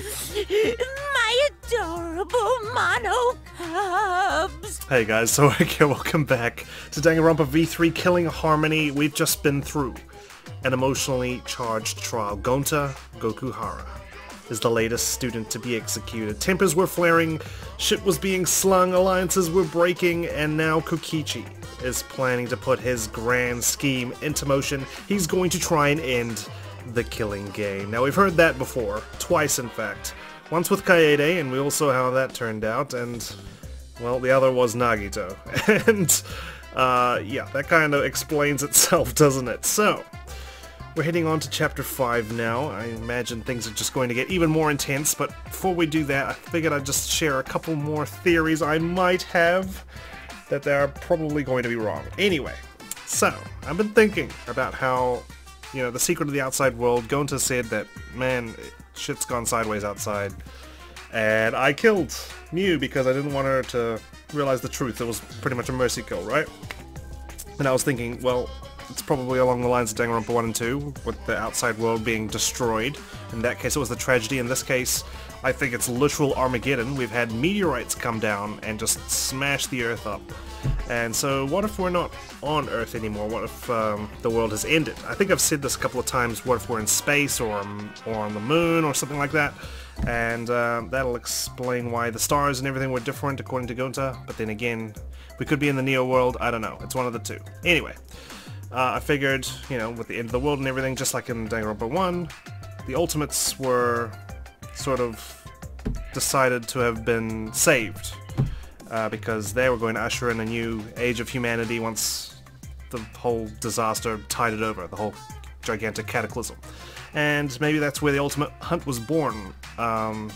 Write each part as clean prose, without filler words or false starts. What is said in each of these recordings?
My adorable Monocubs! Hey guys, so welcome back to Danganronpa V3 Killing Harmony. We've just been through an emotionally charged trial. Gonta Gokuhara is the latest student to be executed. Tempers were flaring, shit was being slung, alliances were breaking, and now Kokichi is planning to put his grand scheme into motion. He's going to try and end the killing game. Now, we've heard that before, twice in fact. Once with Kaede, and we all saw how that turned out, and, well, the other was Nagito. And, yeah, that kind of explains itself, doesn't it? So, we're heading on to Chapter 5 now. I imagine things are just going to get even more intense, but before we do that, I figured I'd just share a couple more theories I might have that they are probably going to be wrong. Anyway, so, I've been thinking about how, you know, the secret of the outside world, Gonta said that, man, shit's gone sideways outside. And I killed Miu because I didn't want her to realize the truth. It was pretty much a mercy kill, right? And I was thinking, well, it's probably along the lines of Danganronpa 1 and 2, with the outside world being destroyed. In that case, it was the tragedy. In this case, I think it's literal Armageddon. We've had meteorites come down and just smash the Earth up. And so what if we're not on Earth anymore? What if the world has ended? I think I've said this a couple of times, what if we're in space or on the moon or something like that? And that'll explain why the stars and everything were different according to Gonta. But then again, we could be in the Neo World. I don't know. It's one of the two. Anyway, I figured, you know, with the end of the world and everything, just like in Danganronpa 1, the Ultimates were sort of decided to have been saved. Because they were going to usher in a new age of humanity once the whole disaster tied it over, the whole gigantic cataclysm. And maybe that's where the ultimate hunt was born, in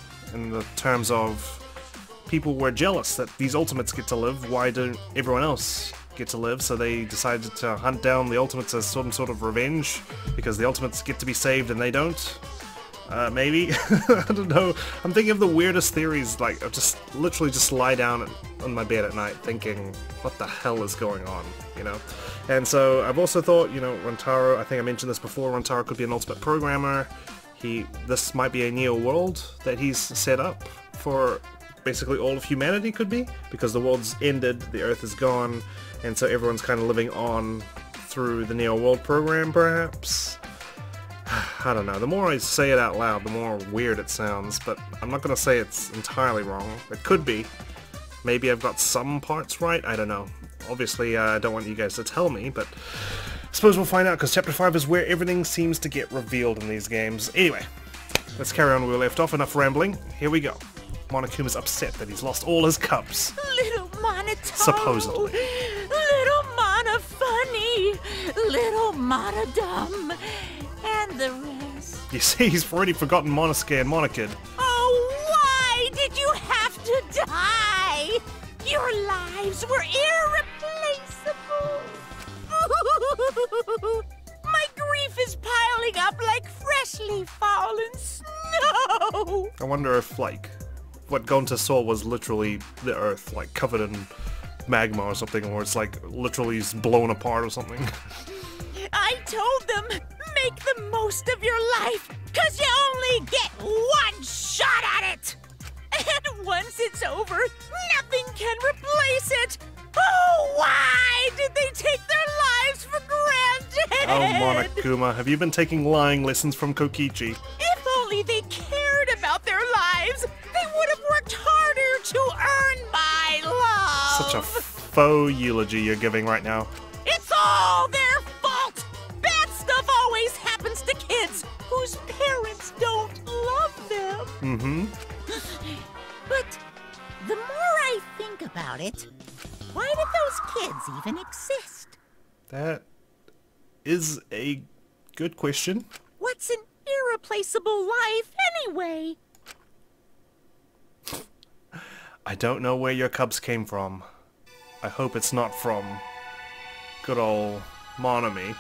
the terms of people were jealous that these ultimates get to live, why don't everyone else get to live? So they decided to hunt down the ultimates as some sort of revenge, because the ultimates get to be saved and they don't. Maybe? I don't know. I'm thinking of the weirdest theories, like, I just literally just lie down on my bed at night thinking, what the hell is going on, you know? And so I've also thought, you know, Rantaro, I think I mentioned this before, Rantaro could be an ultimate programmer. This might be a Neo World that he's set up for basically all of humanity, could be, because the world's ended, the Earth is gone, and so everyone's kind of living on through the Neo World program, perhaps? I don't know, the more I say it out loud, the more weird it sounds, but I'm not going to say it's entirely wrong. It could be. Maybe I've got some parts right, I don't know. Obviously, I don't want you guys to tell me, but I suppose we'll find out, because Chapter 5 is where everything seems to get revealed in these games. Anyway, let's carry on where we left off, enough rambling. Here we go. Monokuma's upset that he's lost all his cubs. Little Monotaro! Supposedly. Little Monofunny! Little Monodum! And the rest. You see, he's already forgotten Monosuke and Monokid. Oh, why did you have to die? Your lives were irreplaceable. My grief is piling up like freshly fallen snow. I wonder if, like, what Gonta saw was literally the Earth, like, covered in magma or something, or it's, like, literally blown apart or something. I told them, make the most of your life, cause you only get one shot at it! And once it's over, nothing can replace it! Oh, why did they take their lives for granted? Oh, Monokuma, have you been taking lying lessons from Kokichi? If only they cared about their lives, they would have worked harder to earn my love! Such a faux eulogy you're giving right now. It's all their fault! Bad stuff always happens to kids whose parents don't love them. Mm-hmm. But the more I think about it, why did those kids even exist? That is a good question. What's an irreplaceable life anyway? I don't know where your cubs came from. I hope it's not from good old Monami.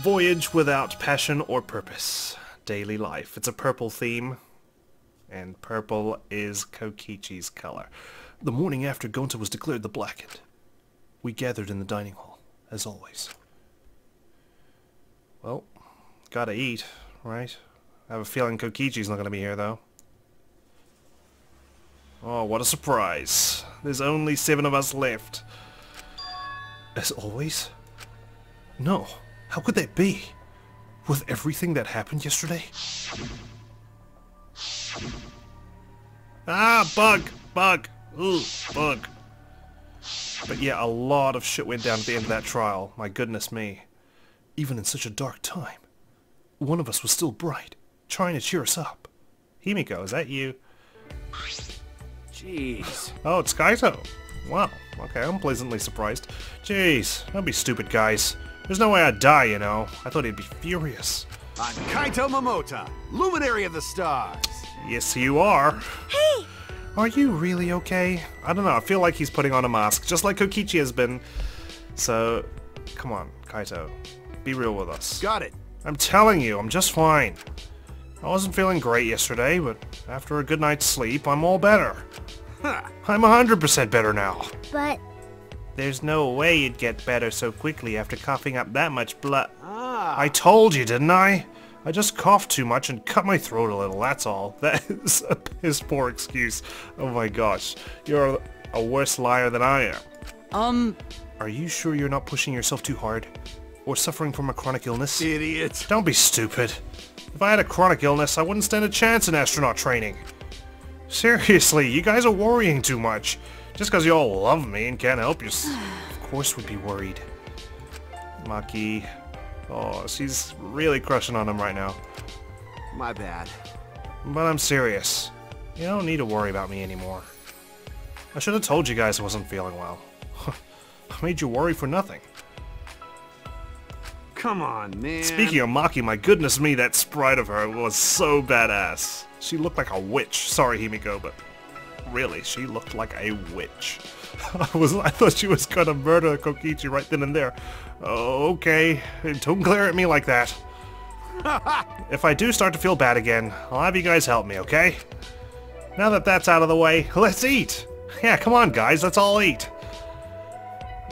Voyage without passion or purpose. Daily life. It's a purple theme, and purple is Kokichi's color. The morning after Gonta was declared the blackened, we gathered in the dining hall, as always. Well, gotta eat, right? I have a feeling Kokichi's not gonna be here, though. Oh, what a surprise. There's only 7 of us left. As always? No. How could that be? With everything that happened yesterday? Ah, bug! Bug! Ooh, bug. But yeah, a lot of shit went down at the end of that trial. My goodness me. Even in such a dark time, one of us was still bright, trying to cheer us up. Himiko, is that you? Jeez. Oh, it's Kaito. Wow. Okay, I'm pleasantly surprised. Jeez, don't be stupid, guys. There's no way I'd die, you know. I thought he'd be furious. I'm Kaito Momota, luminary of the stars. Yes, you are. Hey! Are you really okay? I don't know, I feel like he's putting on a mask, just like Kokichi has been. So, come on, Kaito. Be real with us. Got it. I'm telling you, I'm just fine. I wasn't feeling great yesterday, but after a good night's sleep, I'm all better. Huh. I'm 100% better now. But... there's no way you'd get better so quickly after coughing up that much blood. Ah. I told you, didn't I? I just coughed too much and cut my throat a little, that's all. That is a piss poor excuse. Oh my gosh. You're a worse liar than I am. Are you sure you're not pushing yourself too hard? Or suffering from a chronic illness? Idiot. Don't be stupid. If I had a chronic illness, I wouldn't stand a chance in astronaut training. Seriously, you guys are worrying too much. Just because you all love me and can't help yourself. Of course we'd be worried. Maki... oh, she's really crushing on him right now. My bad. But I'm serious. You don't need to worry about me anymore. I should have told you guys I wasn't feeling well. I made you worry for nothing. Come on, man. Speaking of Maki, my goodness me, that sprite of her was so badass. She looked like a witch. Sorry, Himiko, but really, she looked like a witch. I thought she was gonna murder Kokichi right then and there. Okay, don't glare at me like that. If I do start to feel bad again, I'll have you guys help me, okay? Now that that's out of the way, let's eat! Yeah, come on guys, let's all eat!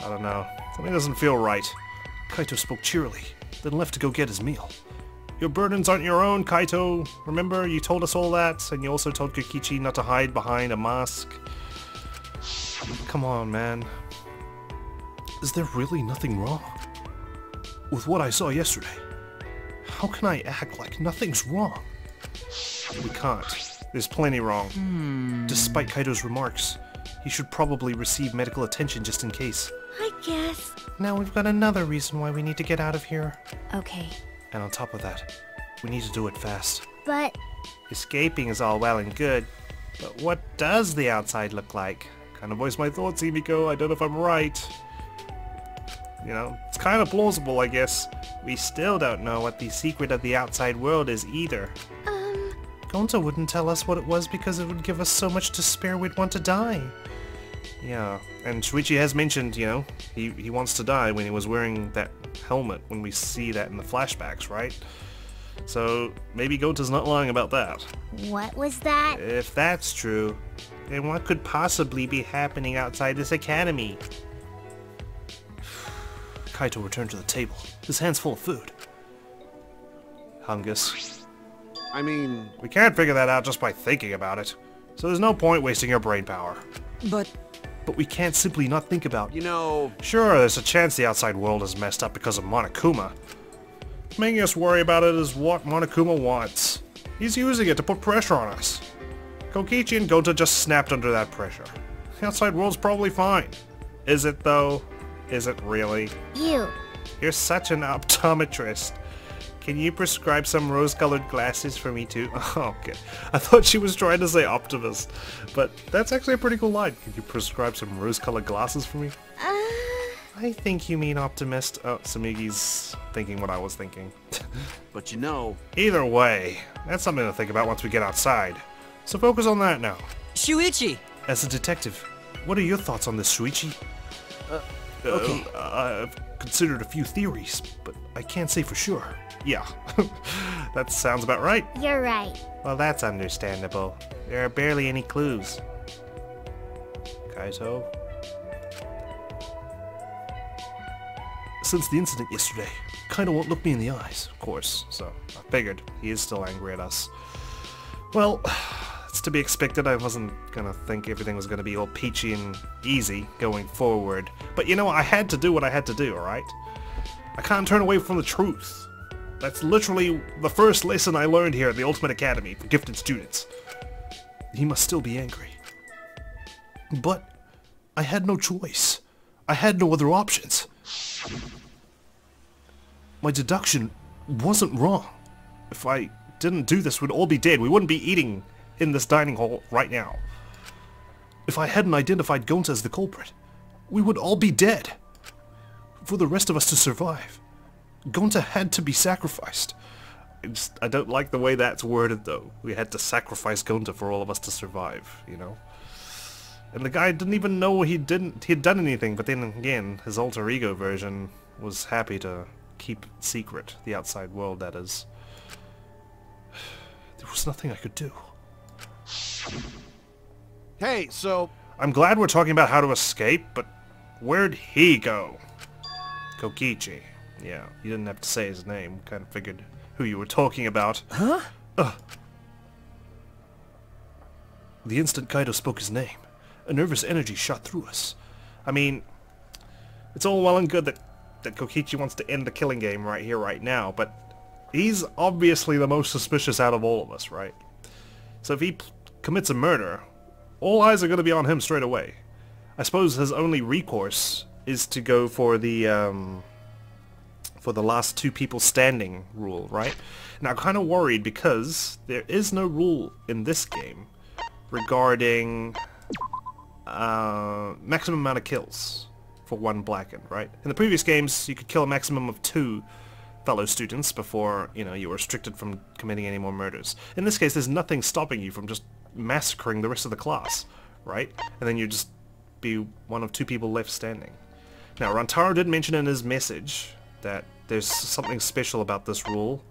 I don't know, something doesn't feel right. Kaito spoke cheerily, then left to go get his meal. Your burdens aren't your own, Kaito. Remember, you told us all that, and you also told Kokichi not to hide behind a mask. Come on, man. Is there really nothing wrong? With what I saw yesterday, how can I act like nothing's wrong? We can't. There's plenty wrong. Despite Kaito's remarks, he should probably receive medical attention just in case. I guess. Now we've got another reason why we need to get out of here. Okay. And on top of that, we need to do it fast. But... escaping is all well and good, but what does the outside look like? Kind of voice my thoughts, Himiko. I don't know if I'm right. You know, it's kind of plausible, I guess. We still don't know what the secret of the outside world is either. Gonta wouldn't tell us what it was because it would give us so much despair we'd want to die. Yeah, and Shuichi has mentioned, you know, he wants to die when he was wearing that helmet, when we see that in the flashbacks, right? So, maybe Gonta's not lying about that. What was that? If that's true, then what could possibly be happening outside this academy? Kaito returned to the table, his hands full of food. Hungus. I mean... we can't figure that out just by thinking about it. So there's no point wasting your brain power. But we can't simply not think about... you know... sure, there's a chance the outside world is messed up because of Monokuma. Making us worry about it is what Monokuma wants. He's using it to put pressure on us. Kokichi and Gonta just snapped under that pressure. The outside world's probably fine. Is it though? Is it really? You. You're such an optometrist. Can you prescribe some rose-colored glasses for me too? Oh, okay. I thought she was trying to say optimist, but that's actually a pretty cool line. Can you prescribe some rose-colored glasses for me? I think you mean optimist. Oh, Tsumigi's thinking what I was thinking. But you know... either way, that's something to think about once we get outside. So focus on that now. Shuichi! As a detective, what are your thoughts on this, Shuichi? Okay. I've considered a few theories, but I can't say for sure. Yeah, that sounds about right. You're right. Well, that's understandable. There are barely any clues. Kaito? Since the incident yesterday, Kaito won't look me in the eyes, of course, so I figured he is still angry at us. Well, It's to be expected. I wasn't gonna think everything was gonna be all peachy and easy going forward. But you know, I had to do what I had to do, alright? I can't turn away from the truth. That's literally the first lesson I learned here at the Ultimate Academy for gifted students. He must still be angry. But I had no choice. I had no other options. My deduction wasn't wrong. If I didn't do this, we'd all be dead. We wouldn't be eating in this dining hall right now. If I hadn't identified Gonta as the culprit, we would all be dead. For the rest of us to survive, Gonta had to be sacrificed. I don't like the way that's worded, though. We had to sacrifice Gonta for all of us to survive, you know? And the guy didn't even know he'd done anything, but then again, his alter ego version was happy to keep it secret, the outside world, that is. There was nothing I could do. Hey, so... I'm glad we're talking about how to escape, but where'd he go? Kokichi. Yeah, you didn't have to say his name. Kind of figured who you were talking about. Huh? The instant Kaito spoke his name, a nervous energy shot through us. I mean, it's all well and good that Kokichi wants to end the killing game right here, right now, but he's obviously the most suspicious out of all of us, right? So if he commits a murder, all eyes are going to be on him straight away. I suppose his only recourse is to go for the last two people standing rule, right? Now, I'm kind of worried because there is no rule in this game regarding maximum amount of kills for one blackened, right? In the previous games, you could kill a maximum of 2 fellow students before, you know, you were restricted from committing any more murders. In this case, there's nothing stopping you from just massacring the rest of the class, right? And then you just be one of 2 people left standing. Now, Rantaro did mention in his message that there's something special about this rule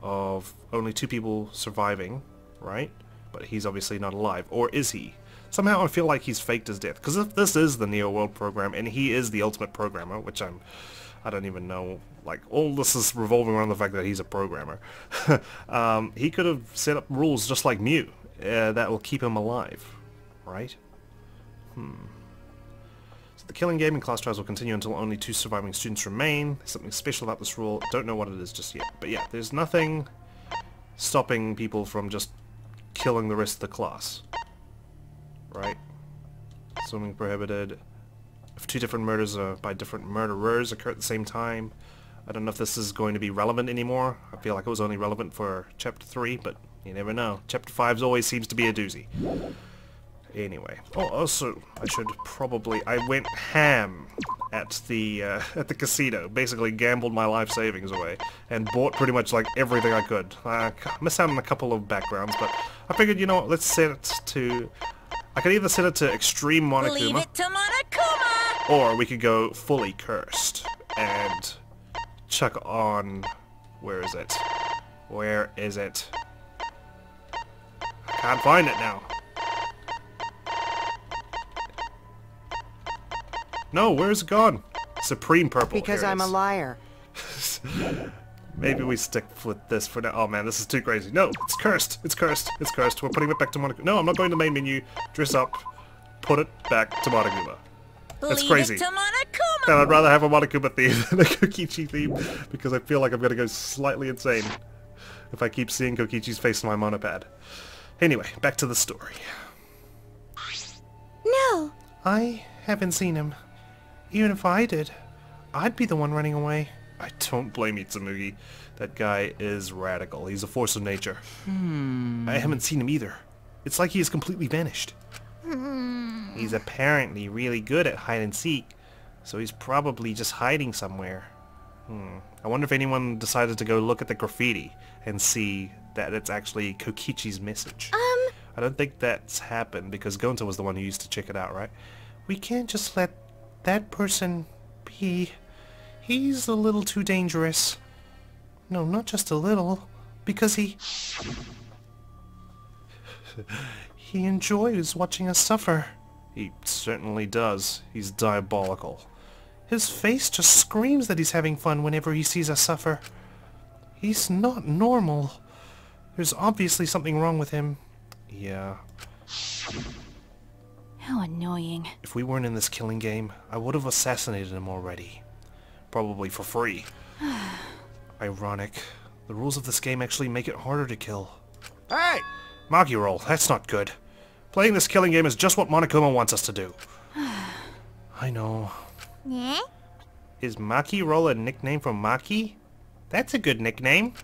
of only 2 people surviving, right? But he's obviously not alive, or is he? Somehow I feel like he's faked his death, because if this is the Neo World program, and he is the ultimate programmer, which I don't even know, like, all this is revolving around the fact that he's a programmer. He could have set up rules just like Miu, that will keep him alive, right? So the killing game and class trials will continue until only 2 surviving students remain. There's something special about this rule. Don't know what it is just yet, but yeah, there's nothing stopping people from just killing the rest of the class. Right? Swimming prohibited. If 2 different murders by different murderers occur at the same time. I don't know if this is going to be relevant anymore. I feel like it was only relevant for Chapter 3, but you never know. Chapter 5 always seems to be a doozy. Anyway. Oh, also, I should probably... I went ham at the casino. Basically gambled my life savings away. And bought pretty much, like, everything I could. I missed out on a couple of backgrounds, but I figured, you know what, let's set it to... I could either set it to Extreme Monokuma, leave it to Monokuma, or we could go fully cursed and chuck on... Where is it? Where is it? I can't find it now. No, where's it gone? Supreme Purple. Because I'm a liar. Maybe we stick with this for now. Oh man, this is too crazy. No, it's cursed. It's cursed. It's cursed. We're putting it back to Monokuma. No, I'm not going to the main menu. Dress up. Put it back to Monokuma. That's crazy. And I'd rather have a Monokuma theme than a Kokichi theme because I feel like I'm going to go slightly insane if I keep seeing Kokichi's face on my monopad. Anyway, back to the story. No. I haven't seen him. Even if I did, I'd be the one running away. I don't blame you, Tsumugi. That guy is radical. He's a force of nature. I haven't seen him either. It's like he has completely vanished. He's apparently really good at hide and seek, so he's probably just hiding somewhere. I wonder if anyone decided to go look at the graffiti and see that it's actually Kokichi's message. I don't think that's happened because Gonta was the one who used to check it out, right? We can't just let that person be... He's a little too dangerous. No, not just a little, because he enjoys watching us suffer. He certainly does. He's diabolical. His face just screams that he's having fun whenever he sees us suffer. He's not normal. There's obviously something wrong with him. Yeah. How annoying. If we weren't in this killing game, I would have assassinated him already. Probably for free. Ironic. The rules of this game actually make it harder to kill. Hey! Maki roll, that's not good. Playing this killing game is just what Monokuma wants us to do. I know. Yeah? Is Maki roll a nickname for Maki? That's a good nickname.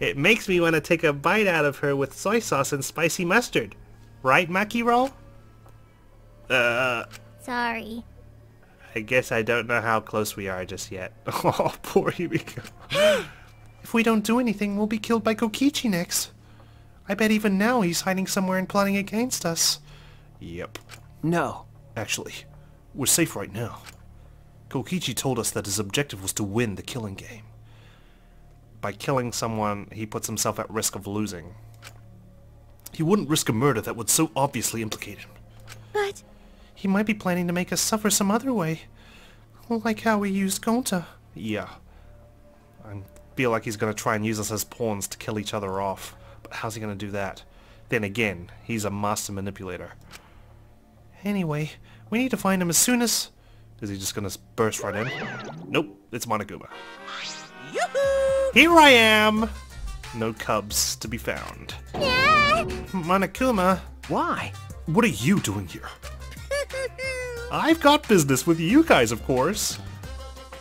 It makes me want to take a bite out of her with soy sauce and spicy mustard. Right, Maki roll? Sorry. I guess I don't know how close we are just yet. Oh, poor Himiko. If we don't do anything, we'll be killed by Kokichi next. I bet even now he's hiding somewhere and plotting against us. Yep. No. Actually, we're safe right now. Kokichi told us that his objective was to win the killing game. By killing someone, he puts himself at risk of losing. He wouldn't risk a murder that would so obviously implicate him. But... he might be planning to make us suffer some other way. Like how we used Gonta. Yeah. I feel like he's going to try and use us as pawns to kill each other off. But how's he going to do that? Then again, he's a master manipulator. Anyway, we need to find him as soon as... Is he just going to burst right in? Nope, it's Monokuma. Yoo-hoo! Here I am! No cubs to be found. Yeah. Monokuma! Why? What are you doing here? I've got business with you guys, of course.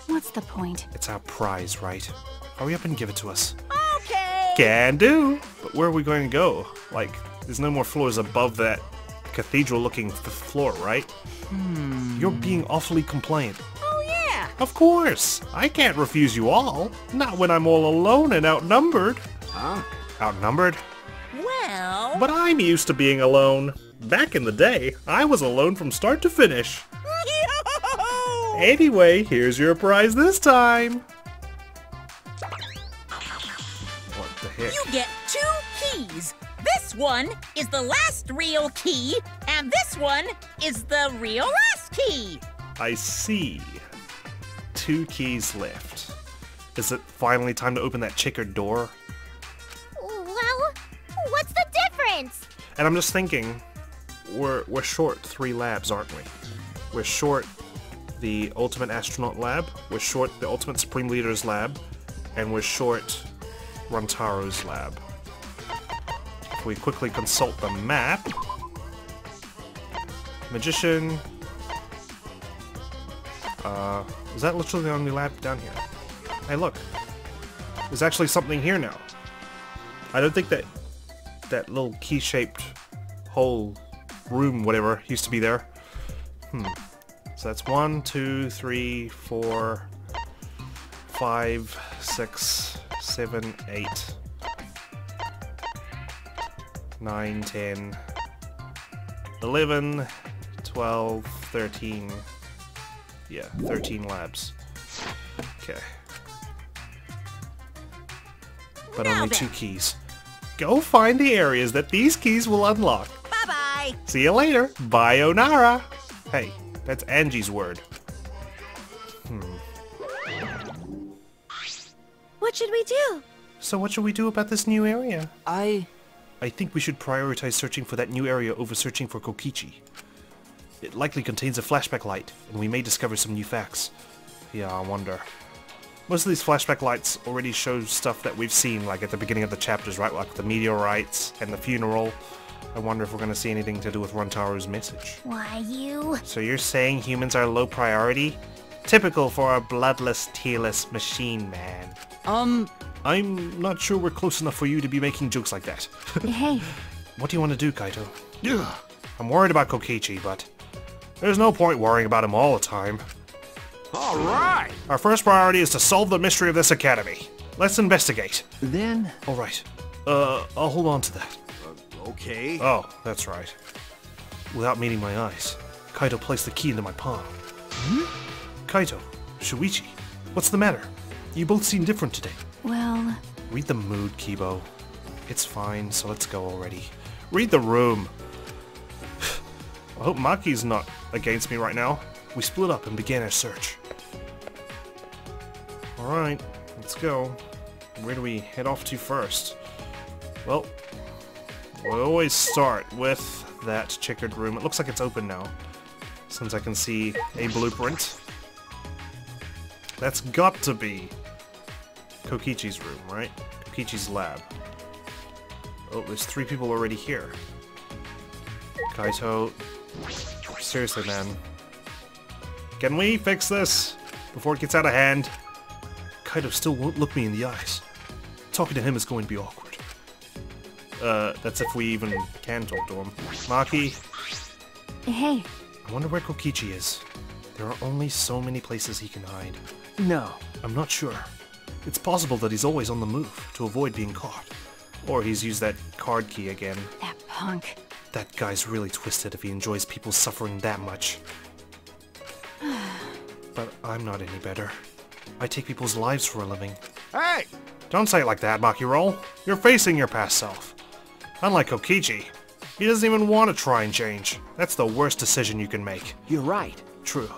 What's the point? It's our prize, right? Hurry up and give it to us. Okay! Can do! But where are we going to go? Like, there's no more floors above that cathedral-looking floor, right? Hmm. You're being awfully compliant. Oh, yeah! Of course! I can't refuse you all. Not when I'm all alone and outnumbered. Huh? Outnumbered? Well... But I'm used to being alone. Back in the day, I was alone from start to finish. Anyway, here's your prize this time. What the heck? You get 2 keys. This one is the last real key, and this one is the real last key. I see. 2 keys left. Is it finally time to open that checkered door? Well, what's the difference? And I'm just thinking, we're short 3 labs, aren't we? We're short the Ultimate Astronaut Lab, we're short the Ultimate Supreme Leader's Lab, and we're short Rantaro's Lab. If we quickly consult the map... Magician... is that literally the only lab down here? Hey, look. There's actually something here now. I don't think that little key-shaped hole... room, whatever, used to be there. So that's 1, 2, 3, 4, 5, 6, 7, 8, 9, 10, 11, 12, 13. Yeah, 13 labs. Okay. But only 2 keys. Go find the areas that these keys will unlock. See you later. Bayonara. Hey, that's Angie's word. What should we do? So what should we do about this new area? I think we should prioritize searching for that new area over searching for Kokichi. It likely contains a flashback light, and we may discover some new facts. Yeah, I wonder. Most of these flashback lights already show stuff that we've seen, like at the beginning of the chapters, right? Like the meteorites and the funeral. I wonder if we're going to see anything to do with Rantaro's message. Why, you? So you're saying humans are low priority? Typical for a bloodless, tearless machine man. I'm not sure we're close enough for you to be making jokes like that. Hey. What do you want to do, Kaito? Yeah. I'm worried about Kokichi, but there's no point worrying about him all the time. All right. Our first priority is to solve the mystery of this academy. Let's investigate. Then? All right. I'll hold on to that. Okay. Oh, that's right. Without meeting my eyes, Kaito placed the key into my palm. Kaito, Shuichi, what's the matter? You both seem different today. Well... Read the mood, Kibo. It's fine, so let's go already. Read the room. I hope Maki's not against me right now. We split up and began our search. Alright, let's go. Where do we head off to first? Well, we'll always start with that checkered room. It looks like it's open now, since I can see a blueprint. That's got to be Kokichi's room, right? Kokichi's lab. Oh, there's three people already here. Kaito... seriously, man. Can we fix this before it gets out of hand? Kaito still won't look me in the eyes. Talking to him is going to be awkward. That's if we even can talk to him. Maki? Hey. I wonder where Kokichi is. There are only so many places he can hide. No. I'm not sure. It's possible that he's always on the move to avoid being caught. Or he's used that card key again. That punk. That guy's really twisted if he enjoys people suffering that much. But I'm not any better. I take people's lives for a living. Hey! Don't say it like that, Maki Roll. You're facing your past self. Unlike Kokichi, he doesn't even want to try and change. That's the worst decision you can make. You're right. True.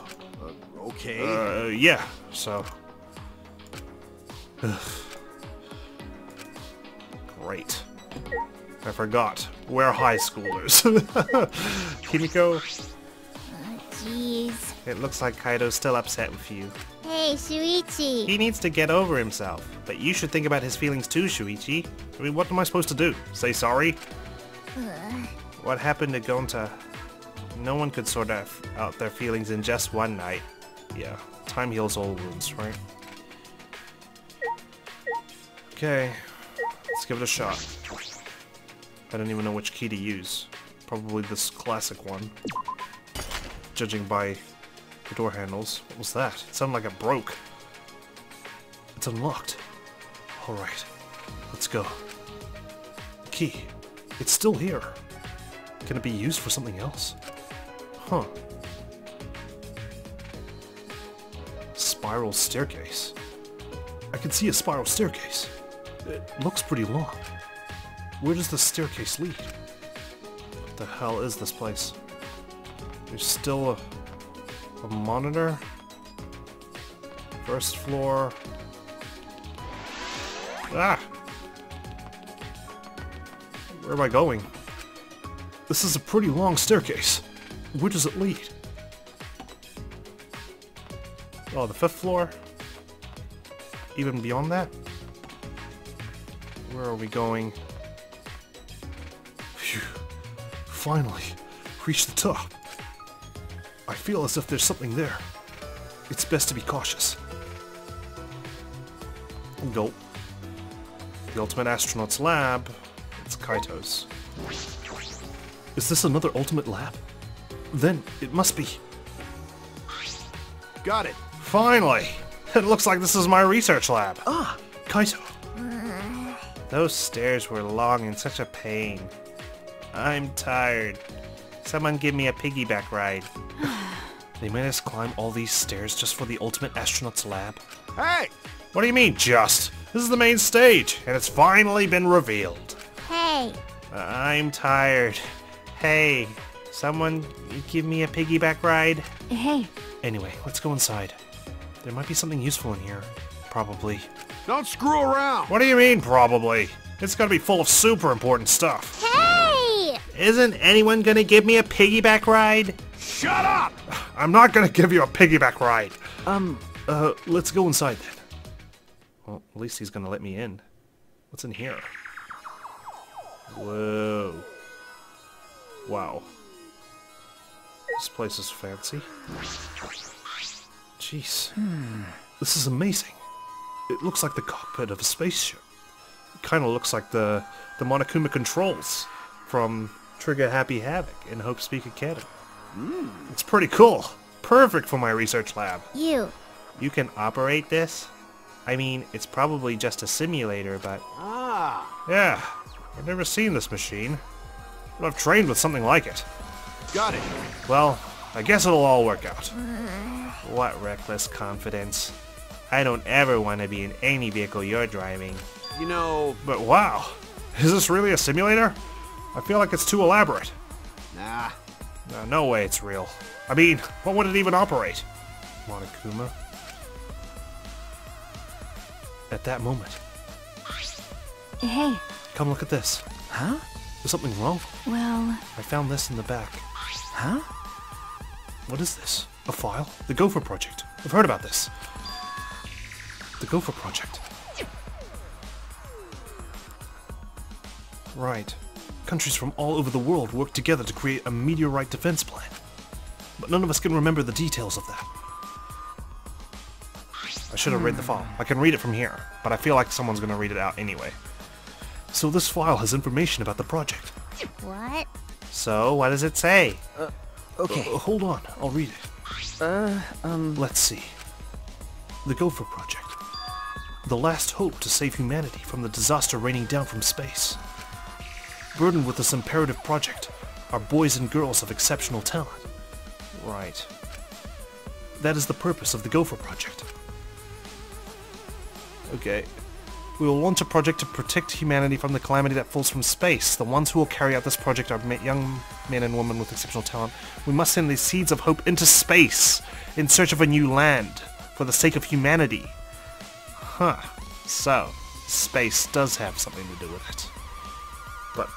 Okay. Yeah, so... ugh. Great. I forgot. We're high schoolers. Himiko? Jeez. It looks like Kaido's still upset with you. Hey, Shuichi! He needs to get over himself. But you should think about his feelings too, Shuichi. I mean, what am I supposed to do? Say sorry? What happened to Gonta? No one could sort out their feelings in just one night. Yeah, time heals all wounds, right? Okay, let's give it a shot. I don't even know which key to use. Probably this classic one. Judging by the door handles. What was that? It sounded like it broke. It's unlocked. Alright, let's go. The key. It's still here. Can it be used for something else? Huh. Spiral staircase. I can see a spiral staircase. It looks pretty long. Where does the staircase lead? What the hell is this place? There's still a monitor. First floor. Ah! Where am I going? This is a pretty long staircase. Where does it lead? Oh, the fifth floor? Even beyond that? Where are we going? Phew. Finally, reached the top. I feel as if there's something there. It's best to be cautious. Go. The Ultimate Astronaut's lab. It's Kaito's. Is this another Ultimate lab? Then it must be. Got it. Finally! It looks like this is my research lab. Ah, Kaito. Those stairs were long and such a pain. I'm tired. Someone give me a piggyback ride. They made us climb all these stairs just for the Ultimate Astronaut's lab? Hey! What do you mean, just? This is the main stage, and it's finally been revealed. Hey! I'm tired. Hey, someone give me a piggyback ride? Hey. Anyway, let's go inside. There might be something useful in here. Probably. Don't screw around! What do you mean, probably? It's gonna be full of super important stuff. Hey! Isn't anyone gonna give me a piggyback ride? Shut up! I'm not gonna give you a piggyback ride. Let's go inside then. Well, at least he's gonna let me in. What's in here? Whoa. Wow. This place is fancy. Jeez. This is amazing. It looks like the cockpit of a spaceship. It kind of looks like the Monokuma controls from Trigger Happy Havoc in Hope Speak Academy. It's pretty cool. Perfect for my research lab. You can operate this? I mean, it's probably just a simulator, but... ah. Yeah. I've never seen this machine. But I've trained with something like it. Got it. Well, I guess it'll all work out. What reckless confidence. I don't ever want to be in any vehicle you're driving. You know... but wow! Is this really a simulator? I feel like it's too elaborate. Nah. No way it's real. I mean, what would it even operate? Monokuma? At that moment... hey. Come look at this. Huh? Is something wrong? Well... I found this in the back. Huh? What is this? A file? The Gopher Project. I've heard about this. The Gopher Project. Right. Countries from all over the world work together to create a meteorite defense plan. But none of us can remember the details of that. I should have read the file. I can read it from here, but I feel like someone's going to read it out anyway. So this file has information about the project. What? So, what does it say? Okay. Hold on, I'll read it. Let's see. The Gopher Project. The last hope to save humanity from the disaster raining down from space. Burdened with this imperative project are boys and girls of exceptional talent. Right. That is the purpose of the Gopher Project. Okay. We will launch a project to protect humanity from the calamity that falls from space. The ones who will carry out this project are young men and women with exceptional talent. We must send these seeds of hope into space in search of a new land for the sake of humanity. Huh. So, space does have something to do with it. But,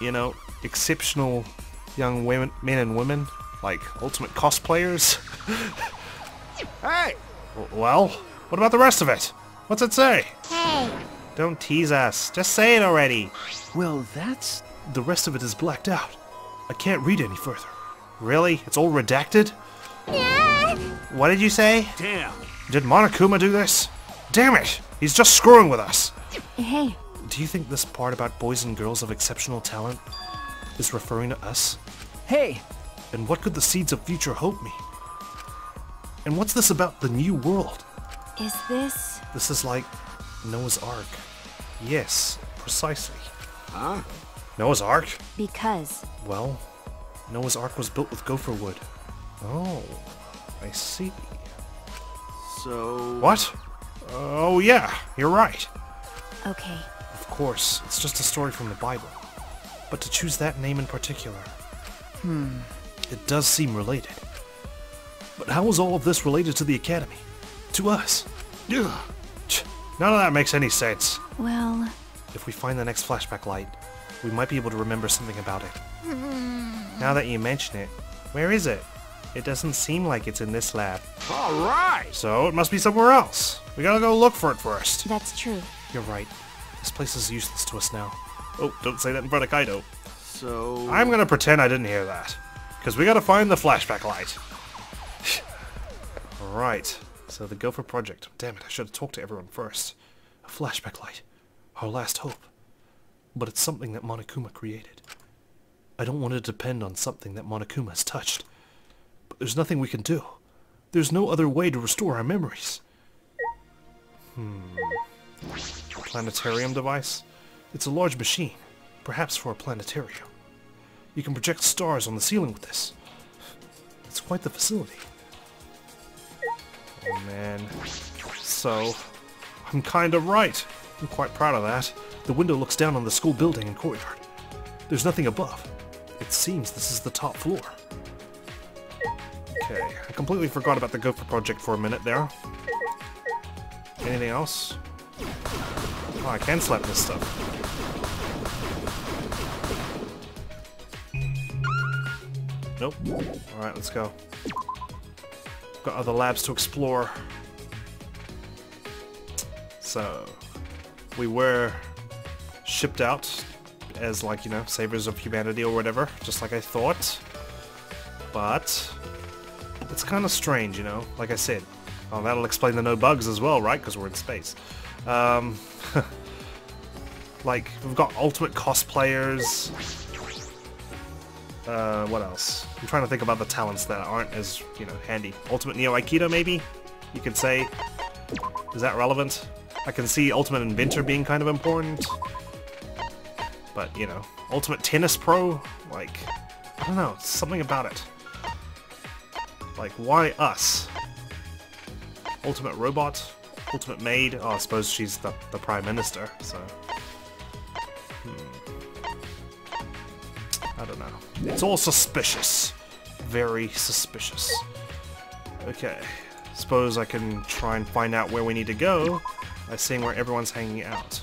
you know, exceptional young women, men and women, like ultimate cosplayers. Hey! Well, what about the rest of it? What's it say? Hey! Don't tease us. Just say it already. Well, that's... The rest of it is blacked out. I can't read any further. Really? It's all redacted? Yeah. What did you say? Damn. Did Monokuma do this? Damn it! He's just screwing with us. Hey. Do you think this part about boys and girls of exceptional talent is referring to us? Hey! And what could the seeds of future hope mean? And what's this about the new world? Is this... This is like Noah's Ark. Yes, precisely. Huh? Noah's Ark? Because... Well, Noah's Ark was built with gopher wood. Oh, I see. So... What? Oh yeah, you're right. Okay. Of course, it's just a story from the Bible. But to choose that name in particular... It does seem related. But how is all of this related to the Academy? To us? Ugh. None of that makes any sense. Well... If we find the next flashback light, we might be able to remember something about it. Now that you mention it, where is it? It doesn't seem like it's in this lab. Alright! So it must be somewhere else. We gotta go look for it first. That's true. You're right. This place is useless to us now. Oh, don't say that in front of Kaito. So... I'm gonna pretend I didn't hear that. Because we gotta find the flashback light. Alright. So the Gopher Project. Damn it, I should have talked to everyone first. A flashback light. Our last hope. But it's something that Monokuma created. I don't want to depend on something that Monokuma has touched. But there's nothing we can do. There's no other way to restore our memories. Planetarium device? It's a large machine. Perhaps for a planetarium. You can project stars on the ceiling with this. It's quite the facility. Oh man, so I'm kind of right. I'm quite proud of that. The window looks down on the school building and courtyard. There's nothing above. It seems this is the top floor. Okay, I completely forgot about the Gopher Project for a minute there. Anything else? Oh, I can slap this stuff. Nope. Alright, let's go. Got other labs to explore. So, we were shipped out as, like, you know, saviors of humanity or whatever, just like I thought. But, it's kind of strange, you know, like I said. Oh, that'll explain the no bugs as well, right? Because we're in space. Like, we've got ultimate cosplayers. What else? I'm trying to think about the talents that aren't as, you know, handy. Ultimate Neo Aikido, maybe? You could say. Is that relevant? I can see Ultimate Inventor being kind of important. But, you know, Ultimate Tennis Pro? Like, I don't know, something about it. Like, why us? Ultimate Robot? Ultimate Maid? Oh, I suppose she's the Prime Minister, so... I don't know. It's all suspicious. Very suspicious. Okay. Suppose I can try and find out where we need to go by seeing where everyone's hanging out.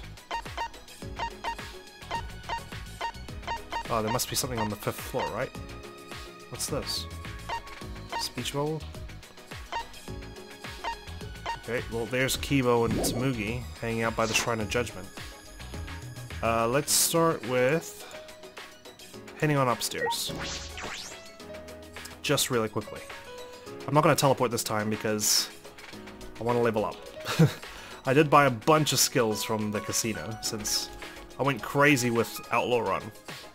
Oh, there must be something on the 5th floor, right? What's this? Speech bubble? Okay, well there's Kibo and Tsumugi hanging out by the Shrine of Judgment. Let's start with heading on upstairs. Just really quickly. I'm not going to teleport this time because I want to level up. I did buy a bunch of skills from the casino since I went crazy with Outlaw Run.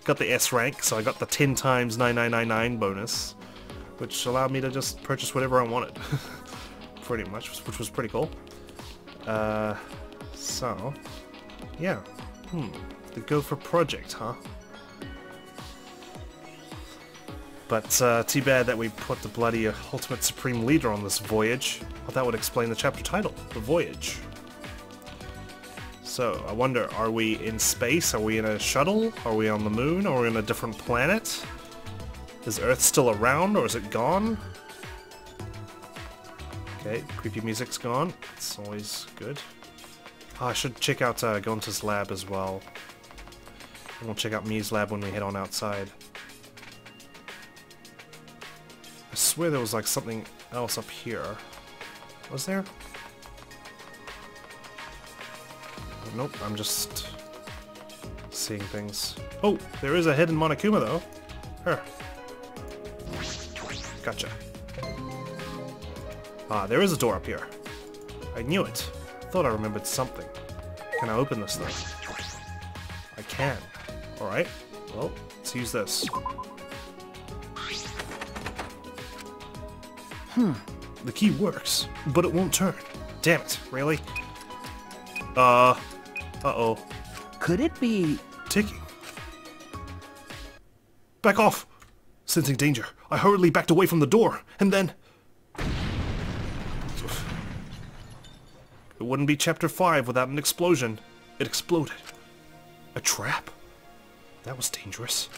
Got the S rank, so I got the 10 times 9999 bonus, which allowed me to just purchase whatever I wanted. Pretty much, which was pretty cool. So, yeah. The Gopher Project, huh? But too bad that we put the bloody Ultimate Supreme Leader on this voyage. Well, that would explain the chapter title, The Voyage. So, I wonder, are we in space? Are we in a shuttle? Are we on the moon? Are we on a different planet? Is Earth still around or is it gone? Okay, creepy music's gone. It's always good. Oh, I should check out Gonta's lab as well. And we'll check out Miu's lab when we head on outside. I swear there was like something else up here. Was there? Nope, I'm just seeing things. Oh, there is a hidden Monokuma though. Her. Gotcha. Ah, there is a door up here. I knew it. Thought I remembered something. Can I open this thing? I can. Alright. Well, let's use this. The key works, but it won't turn. Damn it, really? Uh-oh. Could it be... ticking? Back off! Sensing danger, I hurriedly backed away from the door, and then... It wouldn't be Chapter 5 without an explosion. It exploded. A trap? That was dangerous.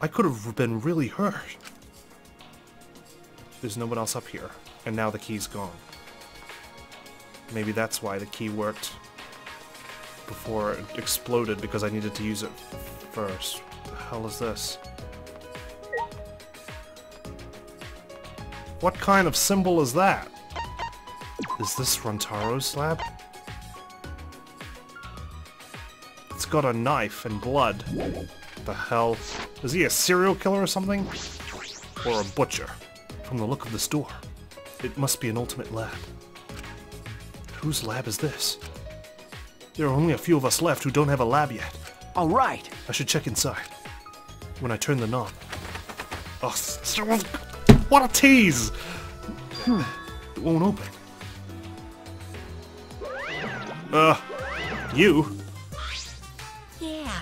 I could have been really hurt. There's no one else up here, and now the key's gone. Maybe that's why the key worked before it exploded, because I needed to use it first. What the hell is this? What kind of symbol is that? Is this Rantaro's lab? It's got a knife and blood. What the hell? Is he a serial killer or something? Or a butcher? From the look of this door, it must be an ultimate lab. Whose lab is this? There are only a few of us left who don't have a lab yet. All right. I should check inside. When I turn the knob... Oh, what a tease! It won't open. You? Yeah!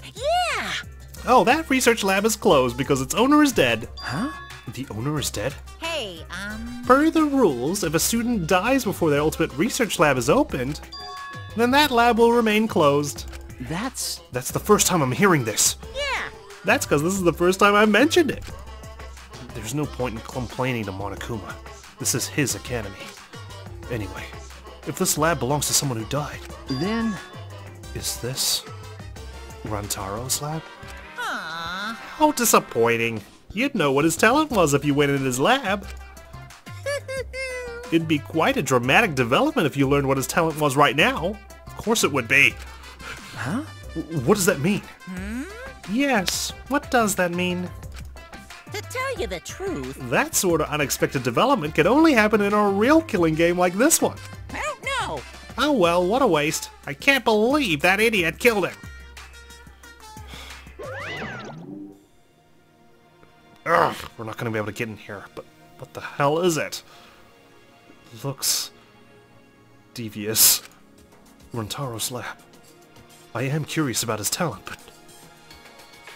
Oh, that research lab is closed because its owner is dead. Huh? The owner is dead? Hey, Per the rules, if a student dies before their ultimate research lab is opened, then that lab will remain closed. That's the first time I'm hearing this. Yeah! That's because this is the first time I mentioned it. There's no point in complaining to Monokuma. This is his academy. Anyway, if this lab belongs to someone who died, then... Is this... Rantaro's lab? Aww. How disappointing. You'd know what his talent was if you went in his lab. It'd be quite a dramatic development if you learned what his talent was right now. Of course it would be. Huh? What does that mean? Yes, what does that mean? To tell you the truth... That sort of unexpected development could only happen in a real killing game like this one. I don't know. Oh well, what a waste. I can't believe that idiot killed him. Ugh, we're not going to be able to get in here, but what the hell is it? It looks... devious. Rantaro's lab. I am curious about his talent, but...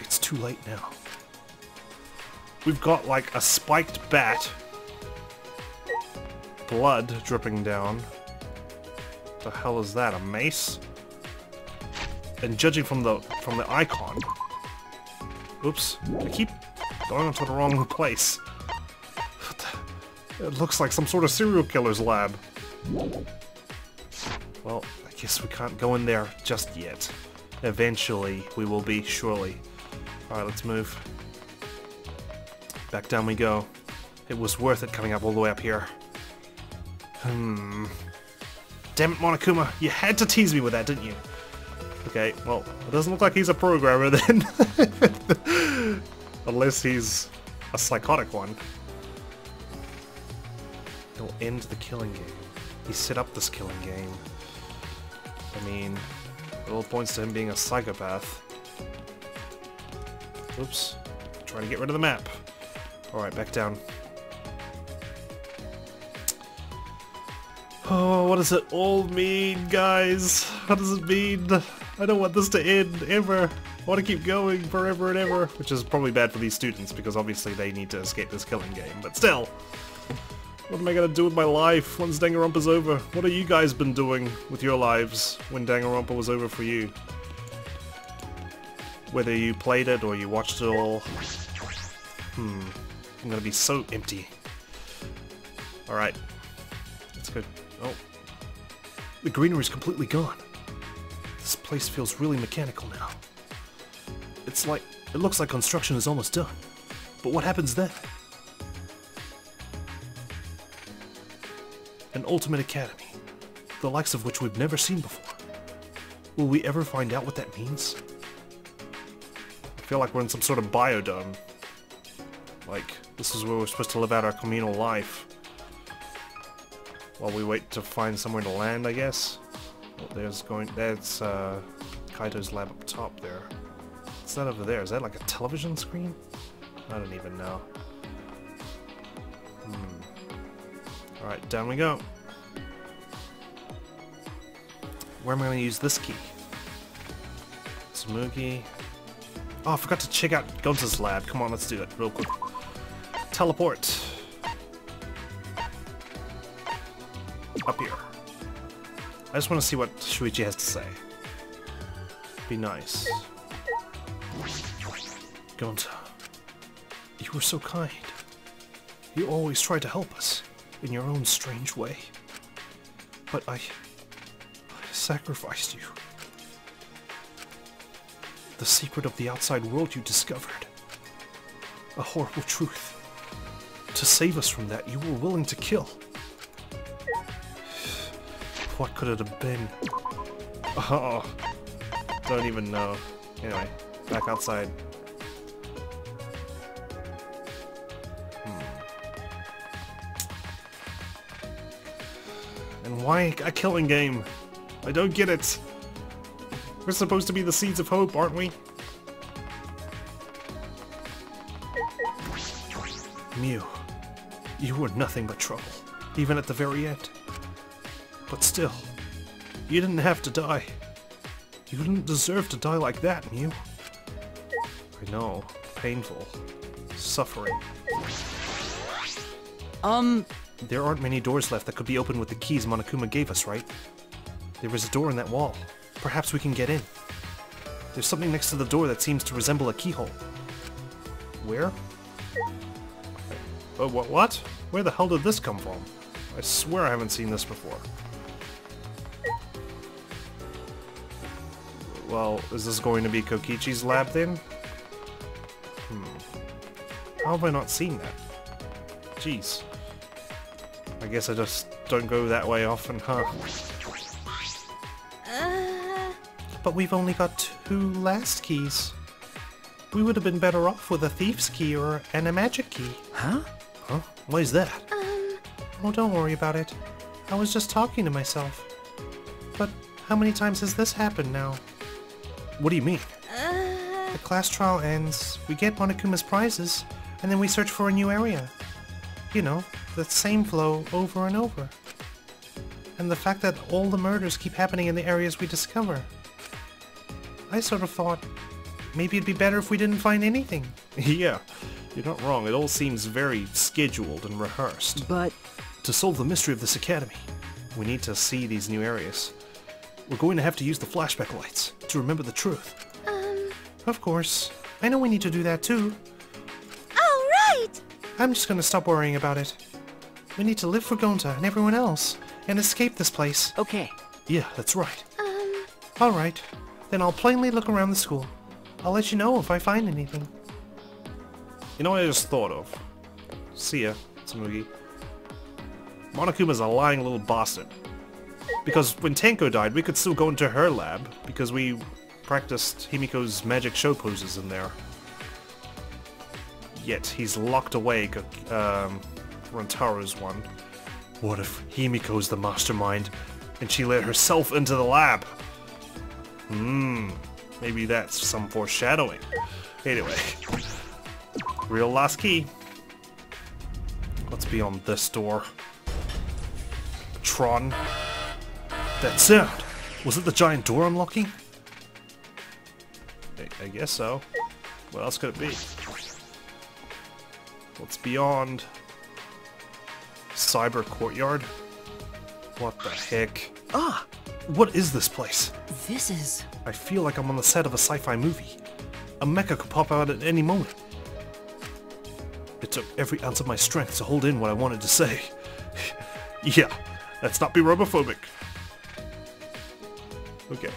It's too late now. We've got, like, a spiked bat. Blood dripping down. What the hell is that, a mace? And judging from the icon... Oops, I keep... going to the wrong place. It looks like some sort of serial killer's lab. Well, I guess we can't go in there just yet. Eventually, we will be, surely. Alright, let's move. Back down we go. It was worth it coming up all the way up here. Damn it, Monokuma, you had to tease me with that, didn't you? Okay, well, it doesn't look like he's a programmer then. Unless he's a psychotic one. He'll end the killing game. He set up this killing game. I mean, it all points to him being a psychopath. Oops. Trying to get rid of the map. Alright, back down. Oh, what does it all mean, guys? What does it mean? I don't want this to end, ever. I want to keep going forever and ever. Which is probably bad for these students, because obviously they need to escape this killing game, but still! What am I going to do with my life once Danganronpa's over? What have you guys been doing with your lives when Danganronpa was over for you? Whether you played it or you watched it all... I'm going to be so empty. Alright. Let's go... Oh. The greenery's completely gone. This place feels really mechanical now. It's like... It looks like construction is almost done. But what happens then? An ultimate academy, the likes of which we've never seen before. Will we ever find out what that means? I feel like we're in some sort of biodome. Like, this is where we're supposed to live out our communal life. While we wait to find somewhere to land, I guess. Oh, that's Kaito's lab up top there. What's that over there? Is that like a television screen? I don't even know. Alright, down we go. Where am I going to use this key? Tsumugi. Oh, I forgot to check out Gonta's lab. Come on, let's do it real quick. Teleport. Up here. I just want to see what Shuichi has to say. Be nice. Gonta. You were so kind. You always tried to help us. In your own strange way. But I sacrificed you. The secret of the outside world you discovered. A horrible truth. To save us from that, you were willing to kill. What could it have been? Oh, don't even know. Anyway, back outside. Why a killing game? I don't get it. We're supposed to be the seeds of hope, aren't we? Miu, you were nothing but trouble, even at the very end. But still, you didn't have to die. You didn't deserve to die like that, Miu. I know, painful, suffering. There aren't many doors left that could be opened with the keys Monokuma gave us, right? There is a door in that wall. Perhaps we can get in. There's something next to the door that seems to resemble a keyhole. Where? Oh, what? Where the hell did this come from? I swear I haven't seen this before. Well, is this going to be Kokichi's lab then? How have I not seen that? Jeez. I guess I just don't go that way often, huh? But we've only got 2 last keys. We would have been better off with a thief's key and a magic key. Huh? Huh? What is that? Oh, don't worry about it. I was just talking to myself. But how many times has this happened now? What do you mean? The class trial ends, we get Monokuma's prizes, and then we search for a new area. You know, that same flow over and over. And the fact that all the murders keep happening in the areas we discover. I sort of thought, maybe it'd be better if we didn't find anything. Yeah, you're not wrong. It all seems very scheduled and rehearsed. But... to solve the mystery of this academy, we need to see these new areas. We're going to have to use the flashback lights to remember the truth. Of course. I know we need to do that too. Oh, right! I'm just gonna stop worrying about it. We need to live for Gonta and everyone else, and escape this place. Okay. Yeah, that's right. Alright, then I'll plainly look around the school. I'll let you know if I find anything. You know what I just thought of? See ya, Tsumugi. Monokuma's a lying little bastard. Because when Tenko died, we could still go into her lab, because we practiced Himiko's magic show poses in there. Yet, he's locked away Rantaro's one. What if Himiko's the mastermind, and she let herself into the lab? Maybe that's some foreshadowing. Anyway. Real last key. Let's be on this door. Tron. That sound! Was it the giant door unlocking? I guess so. What else could it be? What's beyond? Cyber courtyard? What the heck? Ah! What is this place? This is... I feel like I'm on the set of a sci-fi movie. A mecha could pop out at any moment. It took every ounce of my strength to hold in what I wanted to say. Yeah, let's not be robophobic. Okay.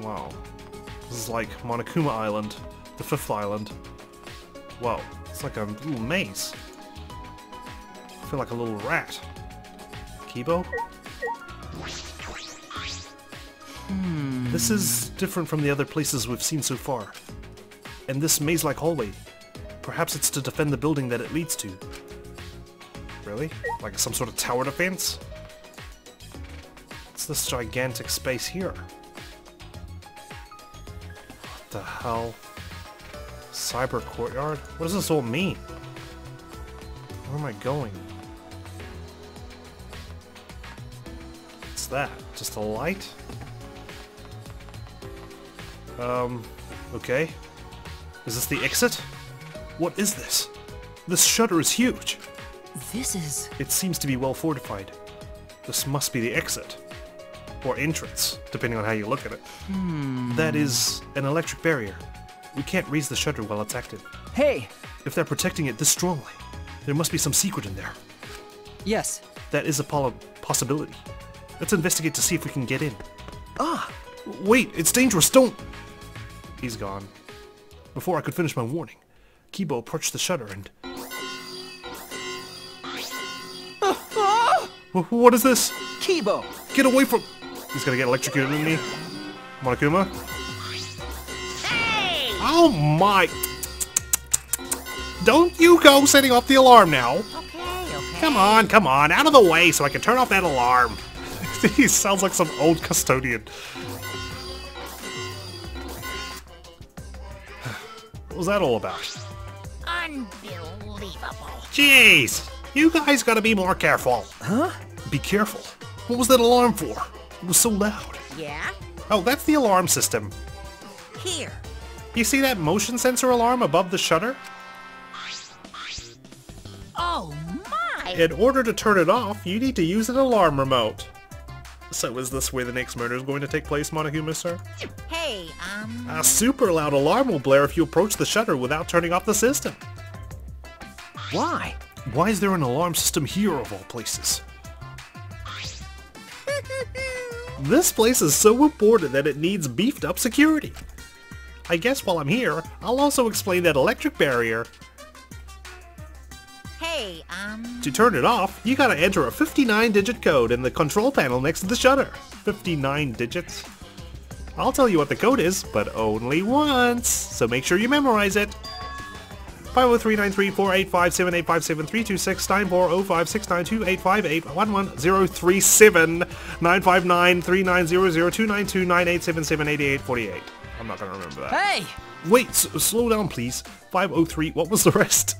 Wow. This is like Monokuma Island, the fifth island. Wow, it's like a little maze. I feel like a little rat. Kibo? This is different from the other places we've seen so far. And this maze-like hallway, perhaps it's to defend the building that it leads to. Really? Like some sort of tower defense? What's this gigantic space here? What the hell? Cyber courtyard? What does this all mean? Where am I going? What's that? Just a light? Okay. Is this the exit? What is this? This shutter is huge! This is... It seems to be well fortified. This must be the exit. Or entrance, depending on how you look at it. That is an electric barrier. We can't raise the shutter while it's active. Hey! If they're protecting it this strongly, there must be some secret in there. Yes. That is a possibility. Let's investigate to see if we can get in. Ah! Wait, it's dangerous, don't... He's gone. Before I could finish my warning, Kibo approached the shutter and... What is this? Kibo! Get away from... He's gonna get electrocuted in me. Monokuma? Hey! Oh my... Don't you go setting off the alarm now. Okay. Come on, come on, out of the way so I can turn off that alarm. He sounds like some old custodian. What was that all about? Unbelievable. Jeez! You guys gotta be more careful. Huh? Be careful. What was that alarm for? It was so loud. Yeah? Oh, that's the alarm system. Here. You see that motion sensor alarm above the shutter? Oh my! In order to turn it off, you need to use an alarm remote. So is this where the next murder is going to take place, Monokuma, sir? Hey, A super loud alarm will blare if you approach the shutter without turning off the system. Why? Why is there an alarm system here of all places? This place is so important that it needs beefed up security. I guess while I'm here, I'll also explain that electric barrier. Hey, To turn it off, you gotta enter a 59-digit code in the control panel next to the shutter. 59 digits? I'll tell you what the code is, but only once, so make sure you memorize it. 503-934-857-857-326-9405-692-858-11037-959-3900-292-987-788-48. I'm not gonna remember that. Hey! Wait, slow down please. 503, what was the rest?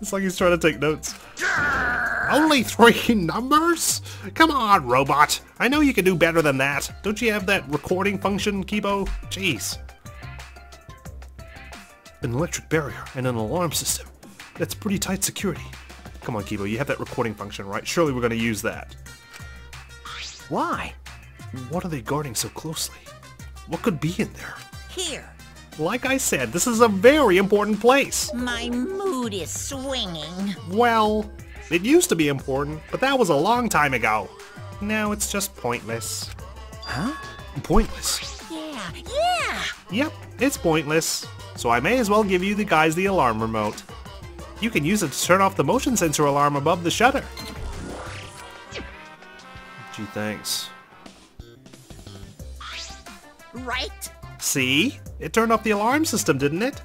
It's like he's trying to take notes. Only three numbers? Come on, robot. I know you can do better than that. Don't you have that recording function, Kibo? Jeez. An electric barrier and an alarm system. That's pretty tight security. Come on, Kibo, you have that recording function, right? Surely we're gonna use that. Why? What are they guarding so closely? What could be in there? Here. Like I said, this is a very important place. My mood is swinging. Well, it used to be important, but that was a long time ago. Now it's just pointless. Huh? Pointless? Yeah! Yep, it's pointless. So I may as well give you the guys the alarm remote. You can use it to turn off the motion sensor alarm above the shutter. Gee, thanks. Right? See? It turned off the alarm system, didn't it?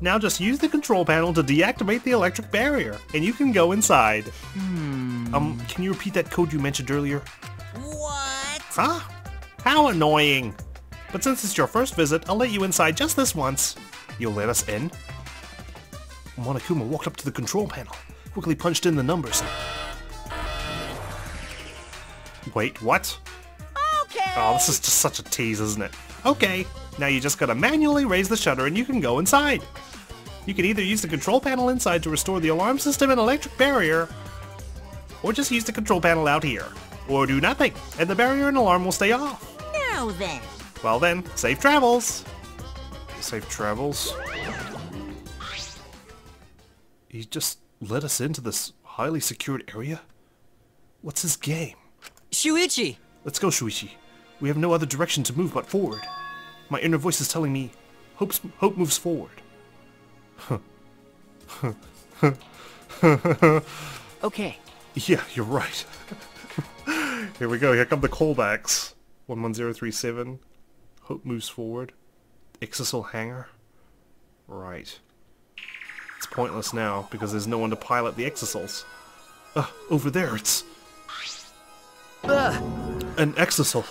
Now just use the control panel to deactivate the electric barrier, and you can go inside. Can you repeat that code you mentioned earlier? What? Huh? How annoying! But since it's your first visit, I'll let you inside just this once. You'll let us in? Monokuma walked up to the control panel, quickly punched in the numbers. Wait, what? Okay! Oh, this is just such a tease, isn't it? Okay, now you just gotta manually raise the shutter and you can go inside. You can either use the control panel inside to restore the alarm system and electric barrier, or just use the control panel out here. Or do nothing, and the barrier and alarm will stay off. Now then. Well then, safe travels. Safe travels? He just let us into this highly secured area? What's his game? Shuichi! Let's go, Shuichi. We have no other direction to move but forward. My inner voice is telling me, hope moves forward. Okay. Yeah, you're right. Here we go, here come the callbacks. 11037. Hope moves forward. Exosal hangar. Right. It's pointless now because there's no one to pilot the Exosals. Over there it's... an Exosal.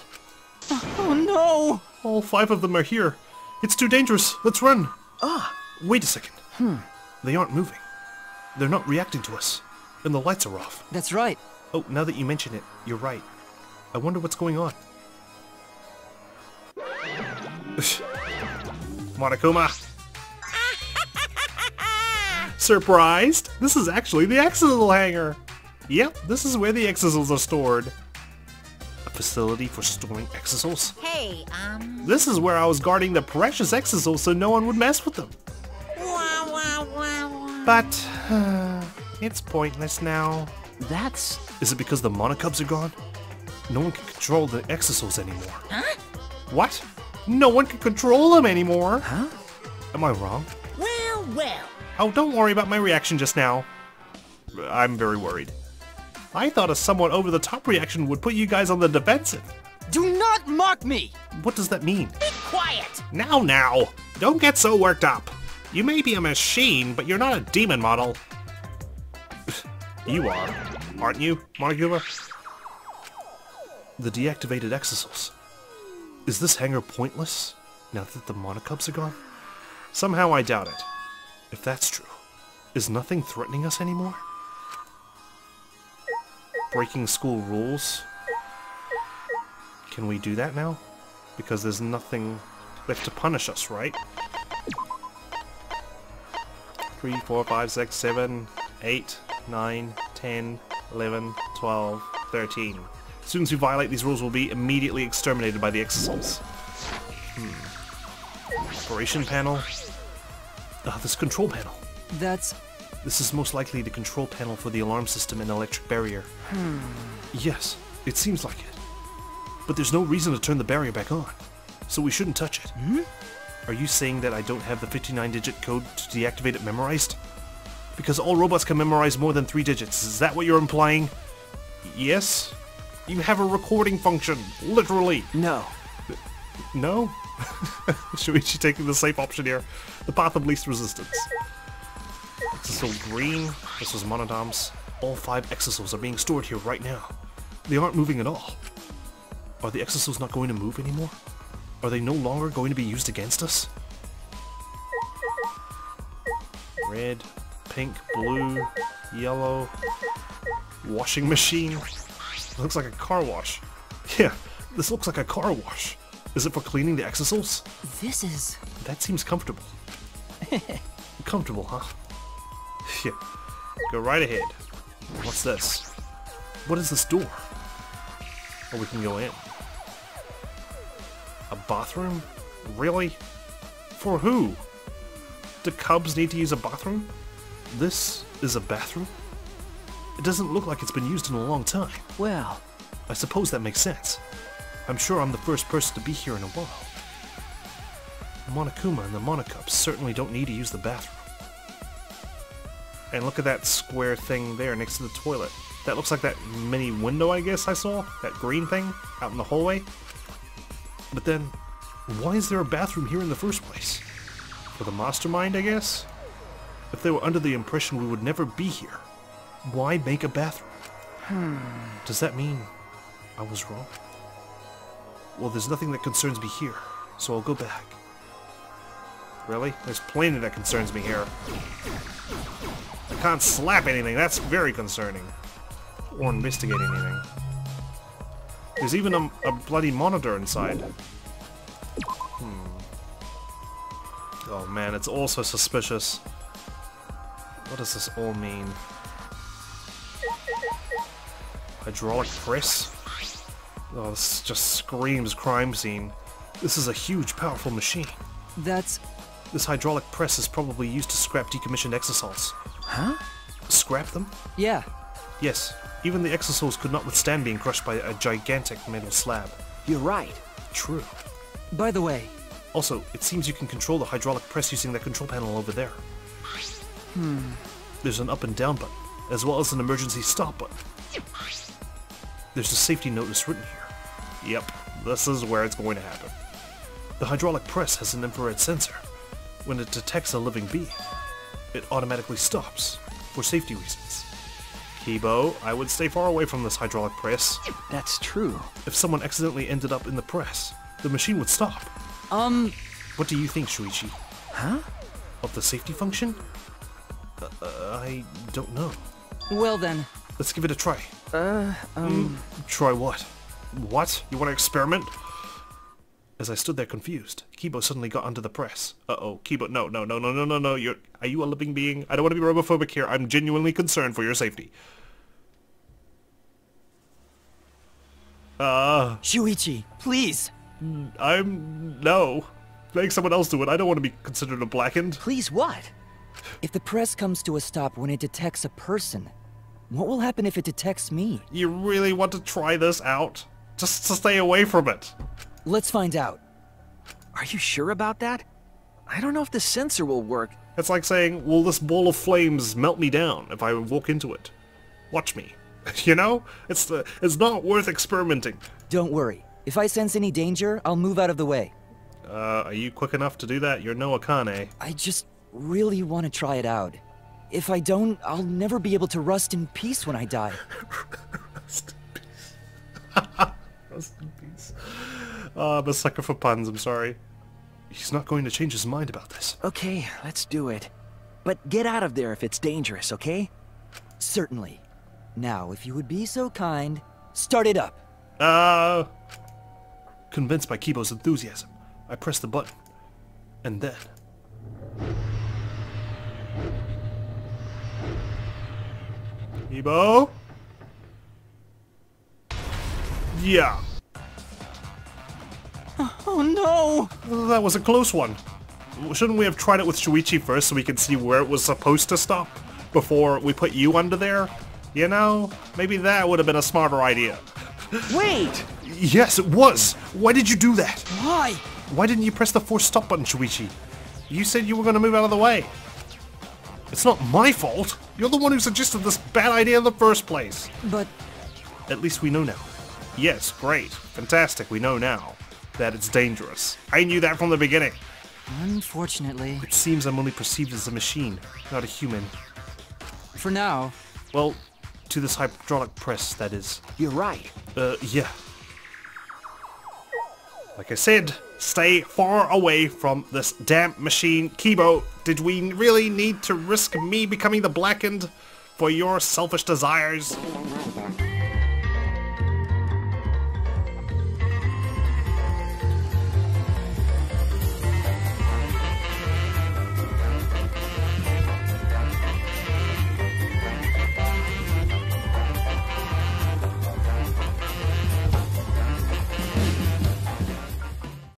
Oh no! All five of them are here. It's too dangerous. Let's run. Wait a second. They aren't moving. They're not reacting to us. And the lights are off. That's right. Oh, now that you mention it, you're right. I wonder what's going on. Monokuma! Surprised? This is actually the Exosal hangar! Yep, this is where the Exosals are stored. A facility for storing Exosals? Hey, This is where I was guarding the precious Exosals so no one would mess with them. But... it's pointless now. That's... Is it because the Monocubs are gone? No one can control the Exosals anymore. Huh? What? No one can control them anymore! Huh? Am I wrong? Well, well. Oh, don't worry about my reaction just now. I'm very worried. I thought a somewhat over-the-top reaction would put you guys on the defensive. Do not mock me! What does that mean? Be quiet! Now, now! Don't get so worked up! You may be a machine, but you're not a demon model. You are, aren't you, Monokuma? The deactivated Exosals. Is this hangar pointless, now that the Monocubs are gone? Somehow I doubt it. If that's true, is nothing threatening us anymore? Breaking school rules? Can we do that now? Because there's nothing left to punish us, right? 3, 4, 5, 6, 7, 8, 9, 10, 11, 12, 13. Students who violate these rules will be immediately exterminated by the Exosals. Operation panel. This control panel. This is most likely the control panel for the alarm system and electric barrier. Yes, it seems like it. But there's no reason to turn the barrier back on, so we shouldn't touch it. Are you saying that I don't have the 59-digit code to deactivate it memorized? Because all robots can memorize more than 3 digits, is that what you're implying? Yes? You have a recording function, literally. No. No? Shuichi taking the safe option here. The path of least resistance. Exosal green. This was Monodoms. All 5 Exosals are being stored here right now. They aren't moving at all. Are the Exosals not going to move anymore? Are they no longer going to be used against us? Red, pink, blue, yellow. Washing machine. Looks like a car wash. Yeah, this looks like a car wash. Is it for cleaning the Exosals? This is... That seems comfortable. Comfortable, huh? Yeah. Go right ahead. What's this? What is this door? Oh, we can go in. A bathroom? Really? For who? Do cubs need to use a bathroom? This is a bathroom? It doesn't look like it's been used in a long time. Well... I suppose that makes sense. I'm sure I'm the first person to be here in a while. Monokuma and the Monocubs certainly don't need to use the bathroom. And look at that square thing there next to the toilet. That looks like that mini window, I guess I saw? That green thing out in the hallway? But then, why is there a bathroom here in the first place? For the mastermind, I guess? If they were under the impression we would never be here, why make a bathroom? Does that mean I was wrong? Well, there's nothing that concerns me here, so I'll go back. Really? There's plenty that concerns me here. I can't slap anything, that's very concerning. Or investigate anything. There's even a bloody monitor inside. Oh man, it's all so suspicious. What does this all mean? Hydraulic press? Oh, this just screams crime scene. This is a huge, powerful machine. This hydraulic press is probably used to scrap decommissioned exosols. Huh? Scrap them? Yeah. Yes. Even the exosols could not withstand being crushed by a gigantic metal slab. You're right. True. By the way... Also, it seems you can control the hydraulic press using that control panel over there. There's an up and down button, as well as an emergency stop button. There's a safety notice written here. Yep, this is where it's going to happen. The hydraulic press has an infrared sensor. When it detects a living being, it automatically stops, for safety reasons. Kibo, I would stay far away from this hydraulic press. That's true. If someone accidentally ended up in the press, the machine would stop. What do you think, Shuichi? Huh? Of the safety function? I don't know. Well then. Let's give it a try. Try what? What? You want to experiment? As I stood there confused, Kibo suddenly got under the press. Uh-oh, Kibo, no, are you a living being? I don't want to be robophobic here, I'm genuinely concerned for your safety. Shuichi, please! No. Make someone else do it, I don't want to be considered a blackened. Please what? If the press comes to a stop when it detects a person, what will happen if it detects me? You really want to try this out? Just to stay away from it. Let's find out. Are you sure about that? I don't know if the sensor will work. It's like saying, will this ball of flames melt me down if I walk into it? Watch me. You know? It's not worth experimenting. Don't worry. If I sense any danger, I'll move out of the way. Are you quick enough to do that? You're no Akane. I just really want to try it out. If I don't, I'll never be able to rust in peace when I die. Rust in peace. Rust in peace. I'm a sucker for puns, I'm sorry. He's not going to change his mind about this. Okay, let's do it. But get out of there if it's dangerous, okay? Certainly. Now, if you would be so kind, start it up. Convinced by Kibo's enthusiasm, I pressed the button. And then... Kibo? Yeah. Oh no! That was a close one. Shouldn't we have tried it with Shuichi first so we could see where it was supposed to stop before we put you under there? You know, maybe that would have been a smarter idea. Wait! Yes, it was! Why did you do that? Why? Why didn't you press the force stop button, Shuichi? You said you were going to move out of the way. It's not my fault. You're the one who suggested this bad idea in the first place. But... At least we know now. Yes, great. Fantastic, we know now that it's dangerous. I knew that from the beginning. Unfortunately... It seems I'm only perceived as a machine, not a human. For now... Well, to this hydraulic press, that is. You're right. Yeah. Like I said, stay far away from this damn machine. Kibo, did we really need to risk me becoming the blackened for your selfish desires?